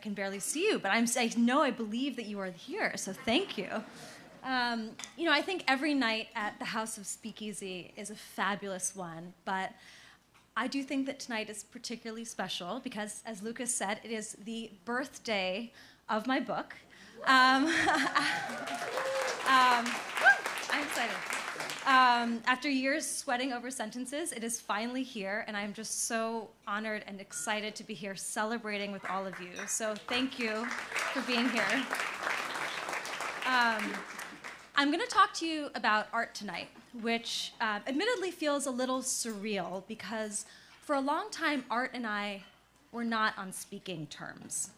can barely see you, but I know, I believe that you are here, so thank you. You know, I think every night at the House of Speakeasy is a fabulous one, but I do think that tonight is particularly special because, as Lucas said, it is the birthday of my book. I'm excited. After years sweating over sentences, it is finally here, and I'm just so honored and excited to be here celebrating with all of you. So thank you for being here. I'm going to talk to you about art tonight, which admittedly feels a little surreal because for a long time, art and I were not on speaking terms.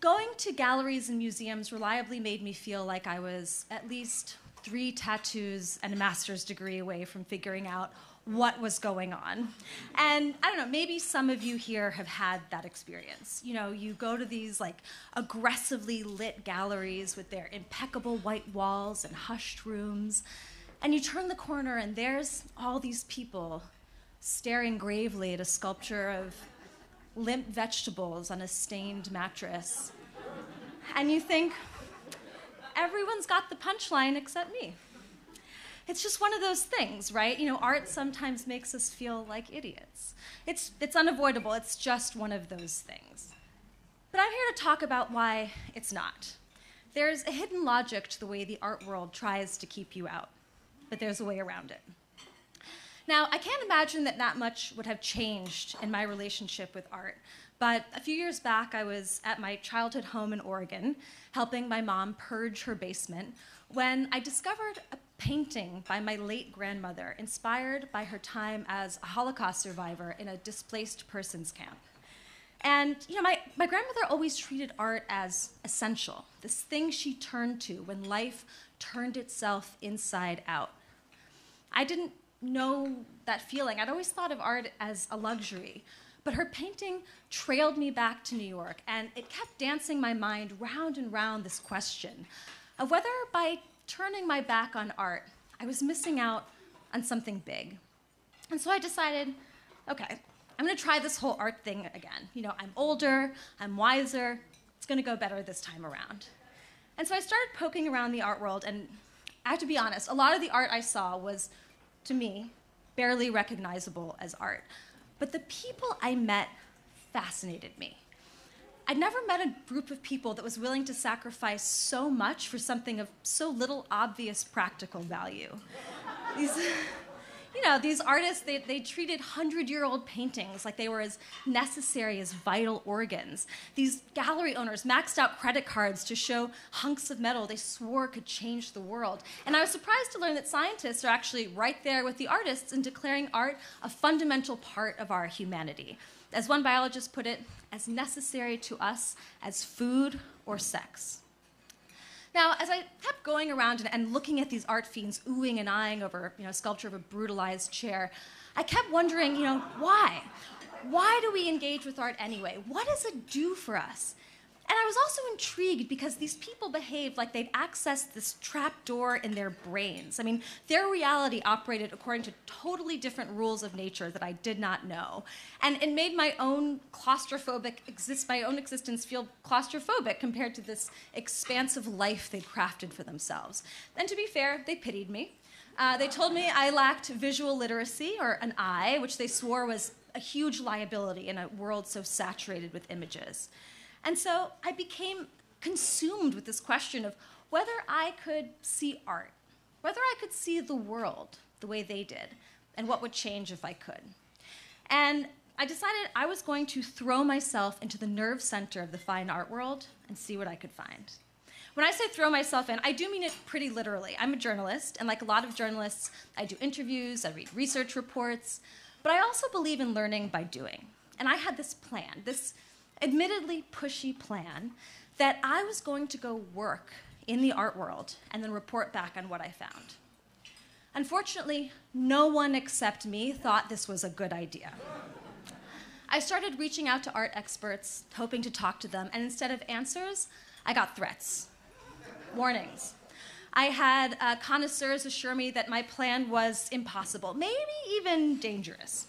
Going to galleries and museums reliably made me feel like I was at least 3 tattoos and a master's degree away from figuring out what was going on. And I don't know, maybe some of you here have had that experience. You know, you go to these like aggressively lit galleries with their impeccable white walls and hushed rooms, and you turn the corner and there's all these people staring gravely at a sculpture of limp vegetables on a stained mattress. And you think, everyone's got the punchline except me. It's just one of those things, right? You know, art sometimes makes us feel like idiots. It's unavoidable. It's just one of those things. But I'm here to talk about why it's not. There's a hidden logic to the way the art world tries to keep you out, but there's a way around it. Now, I can't imagine that that much would have changed in my relationship with art, but a few years back, I was at my childhood home in Oregon, helping my mom purge her basement, when I discovered a painting by my late grandmother, inspired by her time as a Holocaust survivor in a displaced persons camp. And you know, my grandmother always treated art as essential, this thing she turned to when life turned itself inside out. I didn't know that feeling. I'd always thought of art as a luxury, but her painting trailed me back to New York, and it kept dancing my mind round and round this question of whether by turning my back on art, I was missing out on something big. And so I decided, okay, I'm gonna try this whole art thing again. You know, I'm older, I'm wiser, it's gonna go better this time around. And so I started poking around the art world, and I have to be honest, a lot of the art I saw was, to me, barely recognizable as art. But the people I met fascinated me. I'd never met a group of people that was willing to sacrifice so much for something of so little obvious practical value. These artists, they treated 100-year-old paintings like they were as necessary as vital organs. These gallery owners maxed out credit cards to show hunks of metal they swore could change the world. And I was surprised to learn that scientists are actually right there with the artists in declaring art a fundamental part of our humanity. As one biologist put it, as necessary to us as food or sex. Now, as I kept going around and looking at these art fiends oohing and eyeing over, you know, a sculpture of a brutalized chair, I kept wondering, you know, why? Why do we engage with art anyway? What does it do for us? And I was also intrigued because these people behaved like they'd accessed this trapdoor in their brains. I mean, their reality operated according to totally different rules of nature that I did not know. And it made my own existence feel claustrophobic compared to this expansive life they'd crafted for themselves. And to be fair, they pitied me. They told me I lacked visual literacy, or an eye, which they swore was a huge liability in a world so saturated with images. And so I became consumed with this question of whether I could see art, whether I could see the world the way they did, and what would change if I could. And I decided I was going to throw myself into the nerve center of the fine art world and see what I could find. When I say throw myself in, I do mean it pretty literally. I'm a journalist, and like a lot of journalists, I do interviews, I read research reports, but I also believe in learning by doing. And I had this plan, this admittedly pushy plan, that I was going to go work in the art world and then report back on what I found. Unfortunately, no one except me thought this was a good idea. I started reaching out to art experts, hoping to talk to them, and instead of answers, I got threats, warnings. I had connoisseurs assure me that my plan was impossible, maybe even dangerous.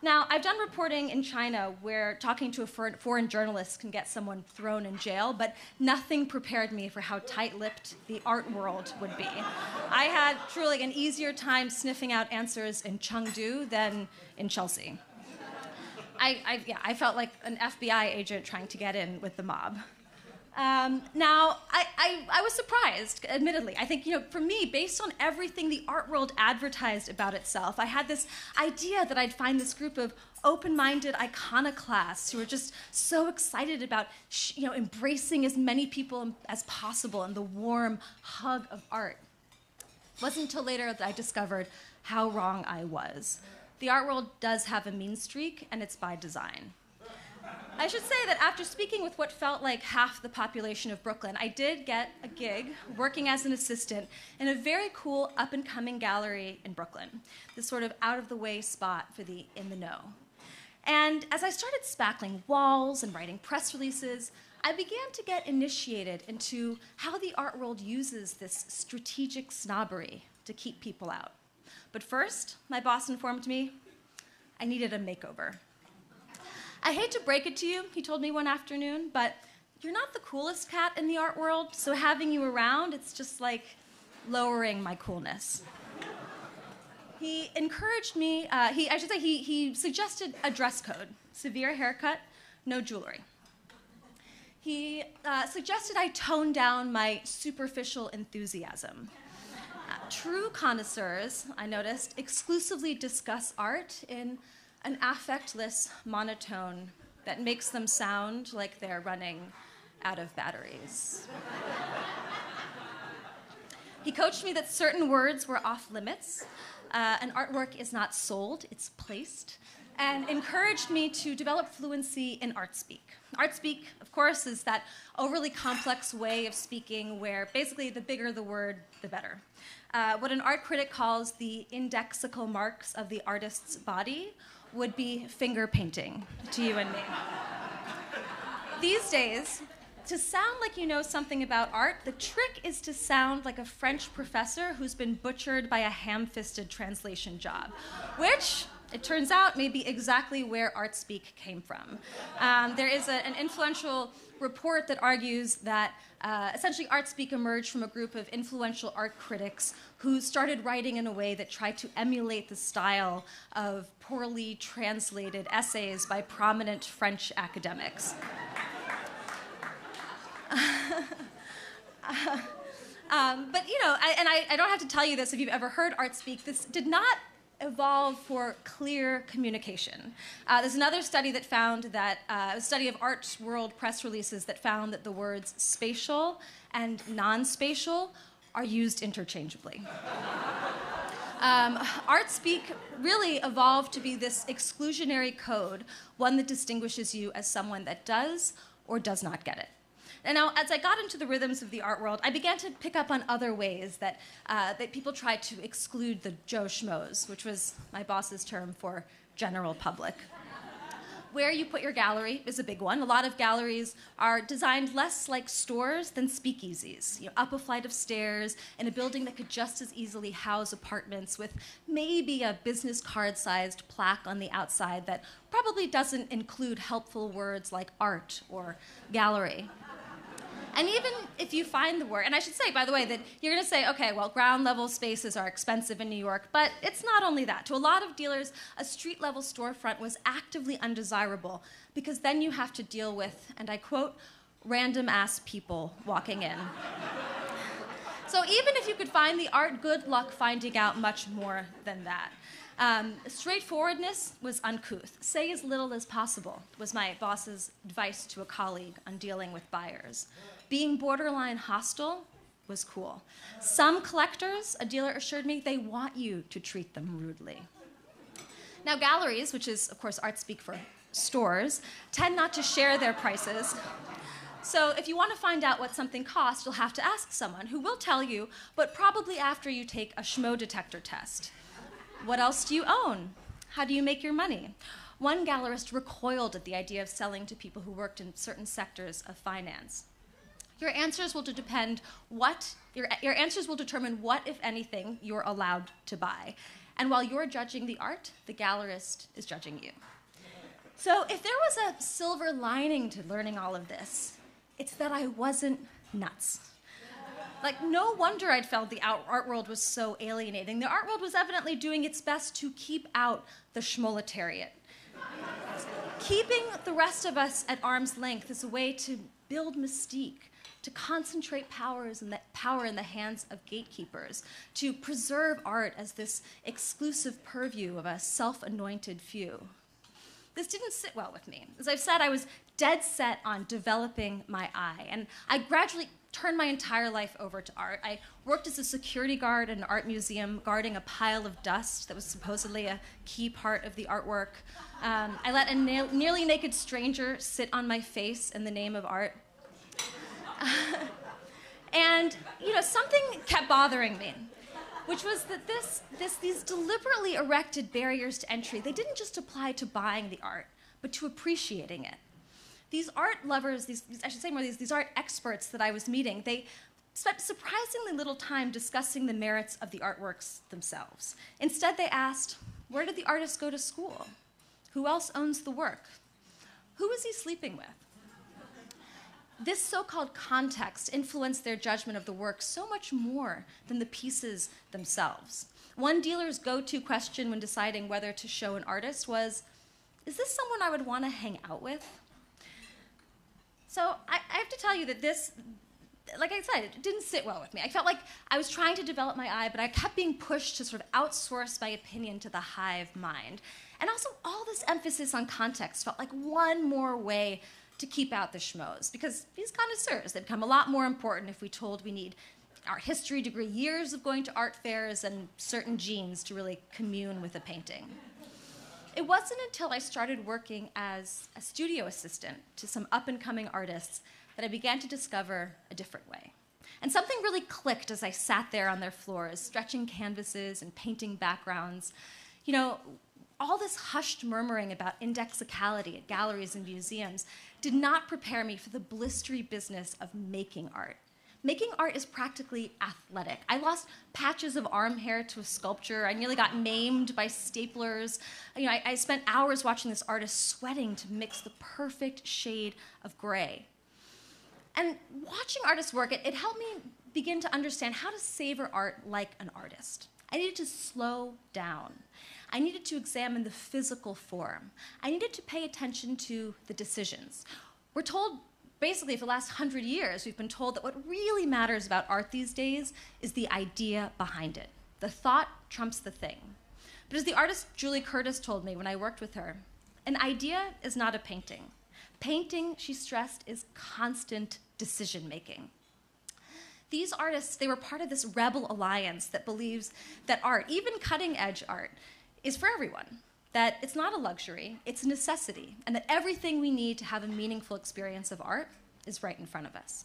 Now, I've done reporting in China where talking to a foreign journalist can get someone thrown in jail, but nothing prepared me for how tight-lipped the art world would be. I had truly an easier time sniffing out answers in Chengdu than in Chelsea. I felt like an FBI agent trying to get in with the mob. Now, I was surprised, admittedly. I think, for me, based on everything the art world advertised about itself, I had this idea that I'd find this group of open-minded iconoclasts who were just so excited about, embracing as many people as possible in the warm hug of art. It wasn't until later that I discovered how wrong I was. The art world does have a mean streak, and it's by design. I should say that after speaking with what felt like half the population of Brooklyn, I did get a gig working as an assistant in a very cool up-and-coming gallery in Brooklyn, this sort of out-of-the-way spot for the in-the-know. And as I started spackling walls and writing press releases, I began to get initiated into how the art world uses this strategic snobbery to keep people out. But first, my boss informed me I needed a makeover. I hate to break it to you, he told me one afternoon, but you're not the coolest cat in the art world, so having you around, it's just like lowering my coolness. He encouraged me, he suggested a dress code, severe haircut, no jewelry. He suggested I tone down my superficial enthusiasm. True connoisseurs, I noticed, exclusively discuss art in an affectless monotone that makes them sound like they're running out of batteries. He coached me that certain words were off limits. An artwork is not sold, it's placed, and encouraged me to develop fluency in art speak. Art speak, of course, is that overly complex way of speaking where basically the bigger the word, the better. What an art critic calls the indexical marks of the artist's body would be finger painting to you and me. These days, to sound like you know something about art, the trick is to sound like a French professor who's been butchered by a ham-fisted translation job, which, it turns out, may be exactly where ArtSpeak came from. There is an influential report that argues that essentially ArtSpeak emerged from a group of influential art critics who started writing in a way that tried to emulate the style of poorly translated essays by prominent French academics. But I don't have to tell you this if you've ever heard ArtSpeak, this did not evolve for clear communication. There's another study that found that, a study of art world press releases that found that the words spatial and non-spatial are used interchangeably. ArtSpeak really evolved to be this exclusionary code, one that distinguishes you as someone that does or does not get it. And now, as I got into the rhythms of the art world, I began to pick up on other ways that, that people tried to exclude the Joe Schmoes, which was my boss's term for general public. Where you put your gallery is a big one. A lot of galleries are designed less like stores than speakeasies, up a flight of stairs in a building that could just as easily house apartments with maybe a business card-sized plaque on the outside that probably doesn't include helpful words like art or gallery. And even if you find the word, and I should say, by the way, that you're going to say, okay, well, ground-level spaces are expensive in New York, but it's not only that. To a lot of dealers, a street-level storefront was actively undesirable because then you have to deal with, and I quote, random-ass people walking in. So even if you could find the art, good luck finding out much more than that. Straightforwardness was uncouth. Say as little as possible was my boss's advice to a colleague on dealing with buyers. Being borderline hostile was cool. Some collectors, a dealer assured me, they want you to treat them rudely. Now galleries, which is, of course, art speak for stores, tend not to share their prices. So if you want to find out what something costs, you'll have to ask someone who will tell you, but probably after you take a schmo detector test. What else do you own? How do you make your money? One gallerist recoiled at the idea of selling to people who worked in certain sectors of finance. Your answers will determine what, if anything, you're allowed to buy. And while you're judging the art, the gallerist is judging you. So if there was a silver lining to learning all of this, it's that I wasn't nuts. Like, no wonder I'd felt the art world was so alienating. The art world was evidently doing its best to keep out the schmolitariat. Keeping the rest of us at arm's length is a way to build mystique, to concentrate power in the hands of gatekeepers, to preserve art as this exclusive purview of a self-anointed few. This didn't sit well with me. As I've said, I was dead set on developing my eye, and I gradually turned my entire life over to art. I worked as a security guard at an art museum, guarding a pile of dust that was supposedly a key part of the artwork. I let a nearly naked stranger sit on my face in the name of art. And, you know, something kept bothering me, which was that these deliberately erected barriers to entry, they didn't just apply to buying the art, but to appreciating it. These art lovers, these art experts that I was meeting, they spent surprisingly little time discussing the merits of the artworks themselves. Instead, they asked, where did the artist go to school? Who else owns the work? Who is he sleeping with? This so-called context influenced their judgment of the work so much more than the pieces themselves. One dealer's go-to question when deciding whether to show an artist was, is this someone I would want to hang out with? So I have to tell you that this, like I said, it didn't sit well with me. I felt like I was trying to develop my eye, but I kept being pushed to sort of outsource my opinion to the hive mind. And also, all this emphasis on context felt like one more way to keep out the schmoes, because these connoisseurs, they become a lot more important if we told we need art history degree, years of going to art fairs, and certain genes to really commune with a painting. It wasn't until I started working as a studio assistant to some up-and-coming artists that I began to discover a different way. And something really clicked as I sat there on their floors, stretching canvases and painting backgrounds. You know, all this hushed murmuring about indexicality at galleries and museums did not prepare me for the blistery business of making art. Making art is practically athletic. I lost patches of arm hair to a sculpture. I nearly got maimed by staplers. You know, I spent hours watching this artist sweating to mix the perfect shade of gray. And watching artists work, it helped me begin to understand how to savor art like an artist. I needed to slow down. I needed to examine the physical form. I needed to pay attention to the decisions. We're told, basically, for the last 100 years, we've been told that what really matters about art these days is the idea behind it. The thought trumps the thing. But as the artist Julie Curtis told me when I worked with her, an idea is not a painting. Painting, she stressed, is constant decision-making. These artists, they were part of this rebel alliance that believes that art, even cutting-edge art, is for everyone. That it's not a luxury, it's a necessity, and that everything we need to have a meaningful experience of art is right in front of us.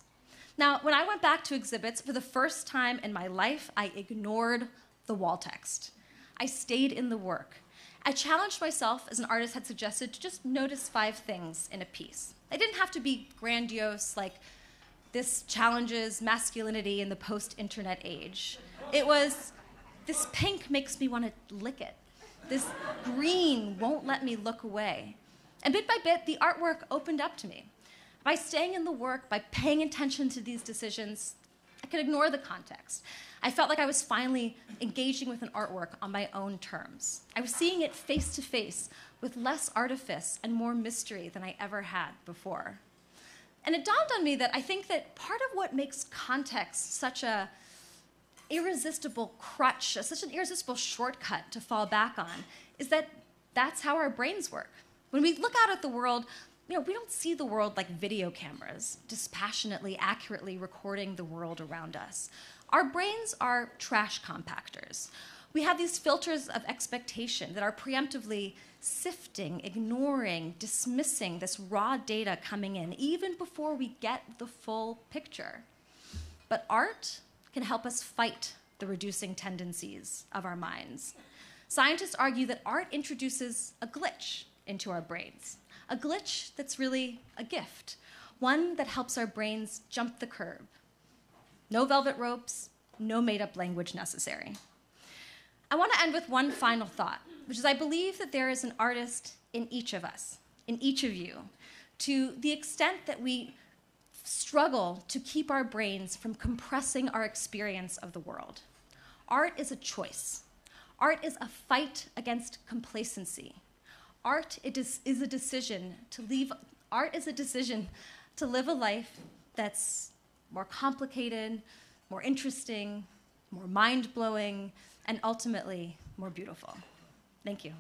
Now, when I went back to exhibits, for the first time in my life, I ignored the wall text. I stayed in the work. I challenged myself, as an artist had suggested, to just notice 5 things in a piece. They didn't have to be grandiose, like, this challenges masculinity in the post-internet age. It was, this pink makes me want to lick it. This green won't let me look away. And bit by bit, the artwork opened up to me. By staying in the work, by paying attention to these decisions, I could ignore the context. I felt like I was finally engaging with an artwork on my own terms. I was seeing it face to face with less artifice and more mystery than I ever had before. And it dawned on me that I think that part of what makes context such a irresistible crutch, such an irresistible shortcut to fall back on, is that that's how our brains work. When we look out at the world, you know, we don't see the world like video cameras, dispassionately, accurately recording the world around us. Our brains are trash compactors. We have these filters of expectation that are preemptively sifting, ignoring, dismissing this raw data coming in, even before we get the full picture. But art can help us fight the reducing tendencies of our minds. Scientists argue that art introduces a glitch into our brains, a glitch that's really a gift, one that helps our brains jump the curb. No velvet ropes, no made-up language necessary. I want to end with one final thought, which is I believe that there is an artist in each of us, in each of you, to the extent that we struggle to keep our brains from compressing our experience of the world. Art is a choice. Art is a fight against complacency. Art is a decision to live a life that's more complicated, more interesting, more mind-blowing, and ultimately more beautiful. Thank you.